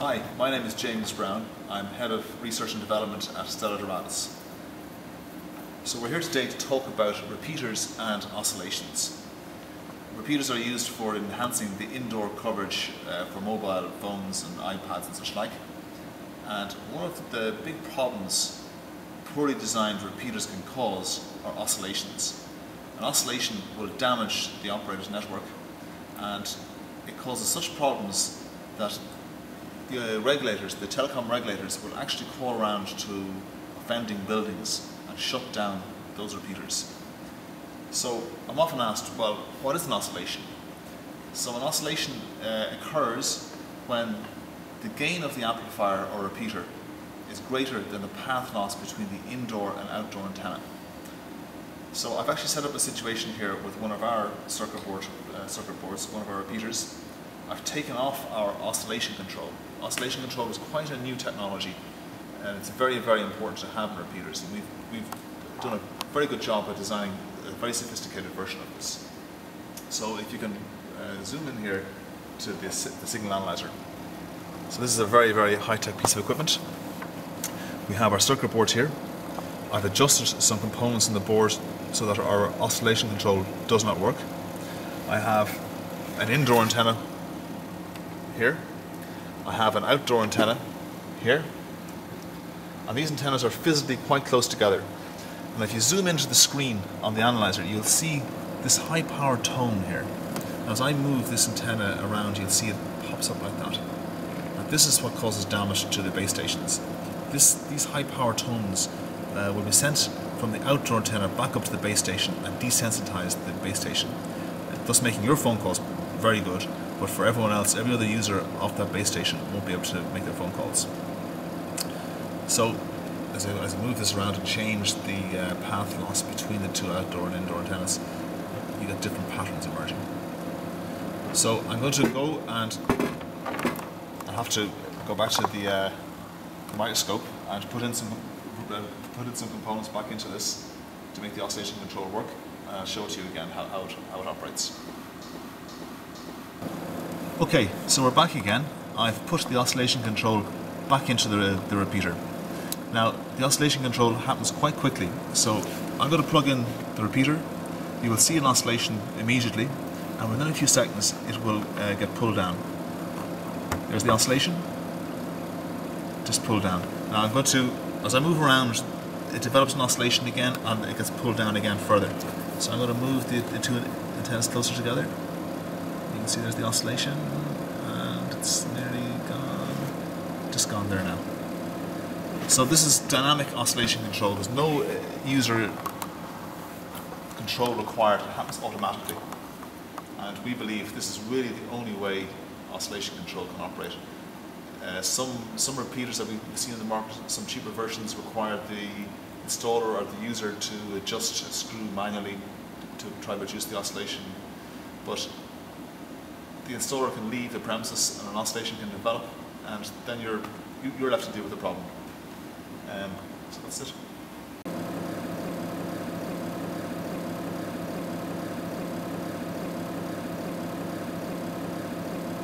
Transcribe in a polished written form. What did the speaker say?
Hi, my name is James Brown. I'm Head of Research and Development at Stella Doradus. So we're here today to talk about repeaters and oscillations. Repeaters are used for enhancing the indoor coverage for mobile phones and iPads and such like. And one of the big problems poorly designed repeaters can cause are oscillations. An oscillation will damage the operator's network, and it causes such problems that the regulators, the telecom regulators, will actually call around to offending buildings and shut down those repeaters. So I'm often asked, well, what is an oscillation? So an oscillation occurs when the gain of the amplifier or repeater is greater than the path loss between the indoor and outdoor antenna. So I've actually set up a situation here with one of our circuit boards, one of our repeaters. I've taken off our oscillation control. Oscillation control is quite a new technology, and it's very, very important to have in repeaters. And we've done a very good job of designing a very sophisticated version of this. So if you can zoom in here to the signal analyzer. So this is a very, very high-tech piece of equipment. We have our circuit board here. I've adjusted some components in the board so that our oscillation control does not work. I have an indoor antenna here. I have an outdoor antenna here, and these antennas are physically quite close together. And if you zoom into the screen on the analyzer, you'll see this high power tone here. And as I move this antenna around, you'll see it pops up like that. And this is what causes damage to the base stations. These high power tones will be sent from the outdoor antenna back up to the base station and desensitize the base station, thus making your phone calls very good. But for everyone else, every other user of that base station won't be able to make their phone calls. So, as I move this around and change the path loss between the two outdoor and indoor antennas, you get different patterns emerging. So I'm going to go, and I have to go back to the microscope and put in some components back into this to make the oscillation control work. And I'll show it to you again how it operates. Okay, so we're back again. I've put the oscillation control back into the repeater. Now, the oscillation control happens quite quickly, so I'm going to plug in the repeater. You will see an oscillation immediately, and within a few seconds it will get pulled down. There's the oscillation, just pulled down. Now I'm going to, as I move around, it develops an oscillation again and it gets pulled down again further. So I'm going to move the two antennas closer together. You can see there's the oscillation, and it's nearly gone, just gone there now. So this is dynamic oscillation control. There's no user control required, it happens automatically. And we believe this is really the only way oscillation control can operate. Some repeaters that we've seen in the market, some cheaper versions, require the installer or the user to adjust a screw manually to try to reduce the oscillation. But the installer can leave the premises and an oscillation can develop, and then you're left to deal with the problem. So that's it.